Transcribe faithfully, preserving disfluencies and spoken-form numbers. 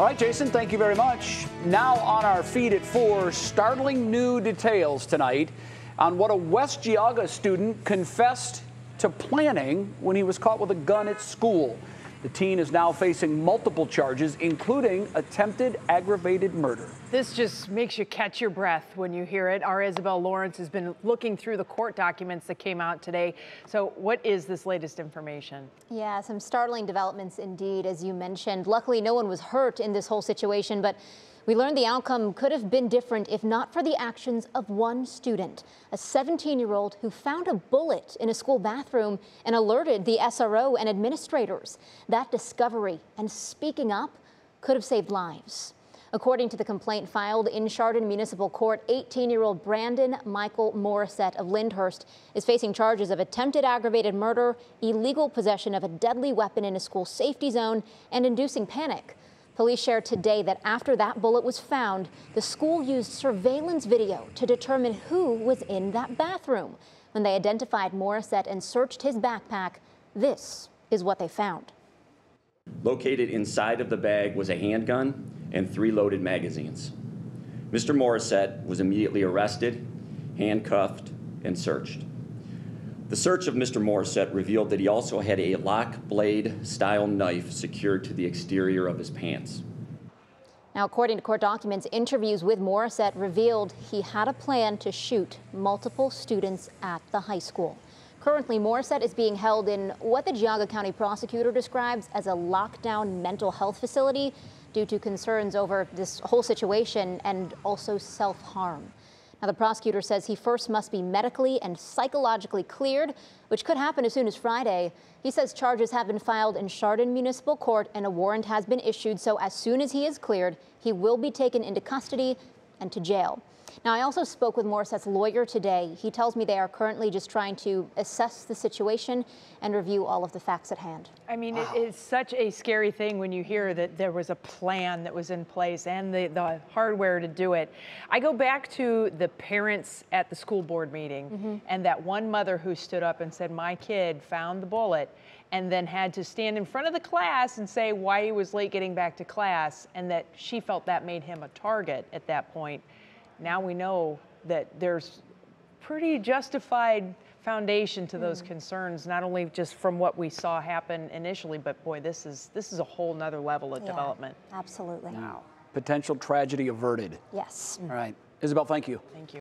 All right, Jason, thank you very much. Now on our feed at four, startling new details tonight on what a West Geauga student confessed to planning when he was caught with a gun at school. The teen is now facing multiple charges, including attempted aggravated murder. This just makes you catch your breath when you hear it. Our Isabel Lawrence has been looking through the court documents that came out today. So what is this latest information? Yeah, some startling developments indeed, as you mentioned. Luckily, no one was hurt in this whole situation, but we learned the outcome could have been different if not for the actions of one student, a seventeen-year-old who found a bullet in a school bathroom and alerted the S R O and administrators. That discovery and speaking up could have saved lives. According to the complaint filed in Chardon Municipal Court, eighteen-year-old Brandon Michael Morrissette of Lyndhurst is facing charges of attempted aggravated murder, illegal possession of a deadly weapon in a school safety zone, and inducing panic. Police shared today that after that bullet was found, the school used surveillance video to determine who was in that bathroom. When they identified Morrissette and searched his backpack, this is what they found. Located inside of the bag was a handgun and three loaded magazines. Mister Morrissette was immediately arrested, handcuffed, and searched. The search of Mister Morrissette revealed that he also had a lock blade style knife secured to the exterior of his pants. Now, according to court documents, interviews with Morrissette revealed he had a plan to shoot multiple students at the high school. Currently, Morrissette is being held in what the Geauga County prosecutor describes as a lockdown mental health facility due to concerns over this whole situation and also self-harm. Now, the prosecutor says he first must be medically and psychologically cleared, which could happen as soon as Friday. He says charges have been filed in Chardon Municipal Court and a warrant has been issued. So as soon as he is cleared, he will be taken into custody and to jail. Now, I also spoke with Morissette's lawyer today. He tells me they are currently just trying to assess the situation and review all of the facts at hand. I mean, wow. It is such a scary thing when you hear that there was a plan that was in place and the, the hardware to do it. I go back to the parents at the school board meeting mm-hmm. and that one mother who stood up and said, my kid found the bullet, and then had to stand in front of the class and say why he was late getting back to class, and that she felt that made him a target at that point. Now we know that there's pretty justified foundation to those concerns, not only just from what we saw happen initially, but boy, this is this is a whole nother level of yeah, development. Absolutely. Wow. Potential tragedy averted. Yes. All right. Isabel, thank you. Thank you.